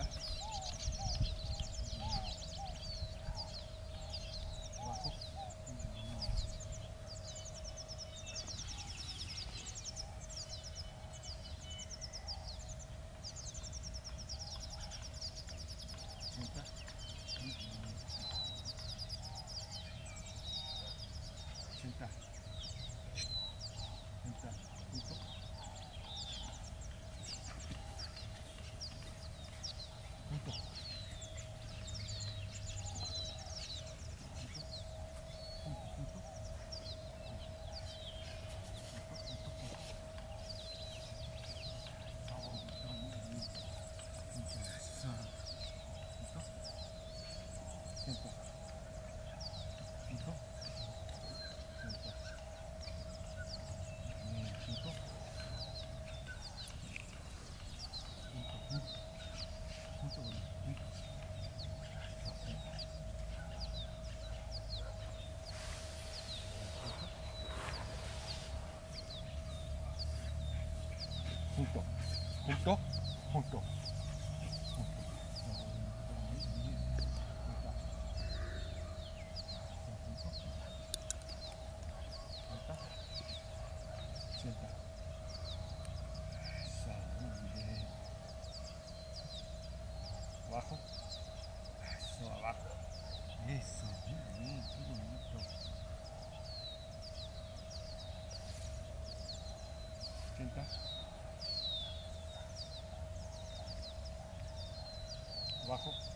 acá. Abajo. Senta. Junto. Abajo. Eso, abajo. Eso, muy bien, qué bonito. Sienta. Abajo. Eso.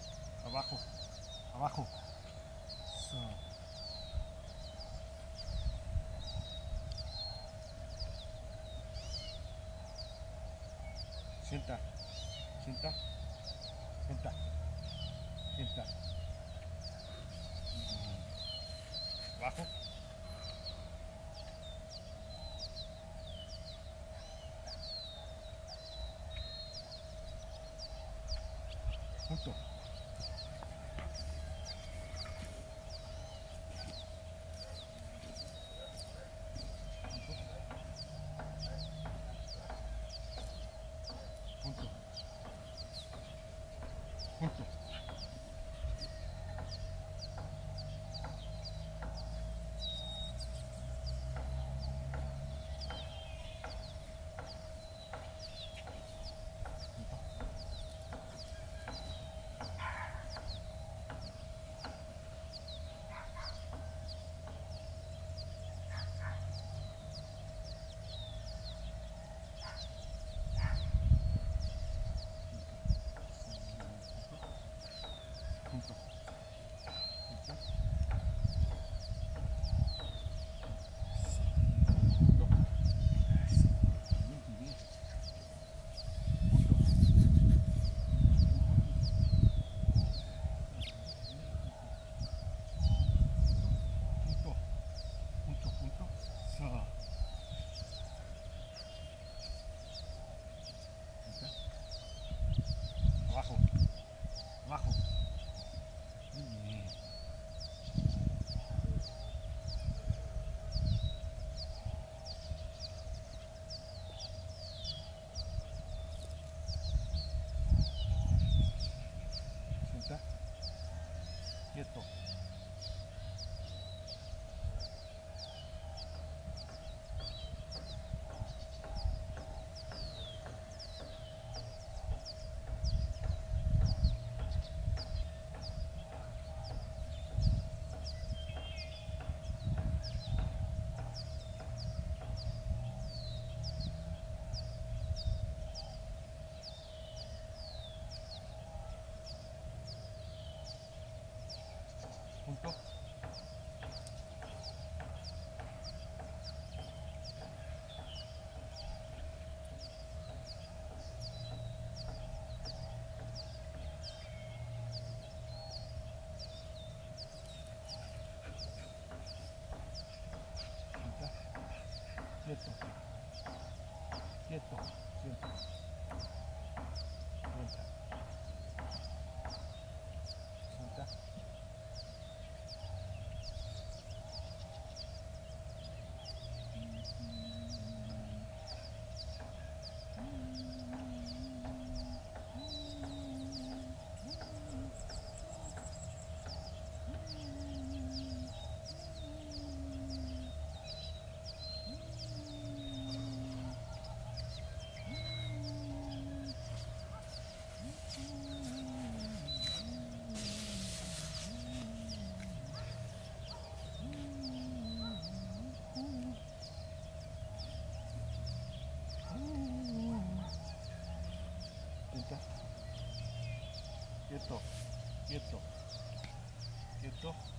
Sienta. Abajo. Junto. Quieto, quieto, quieto.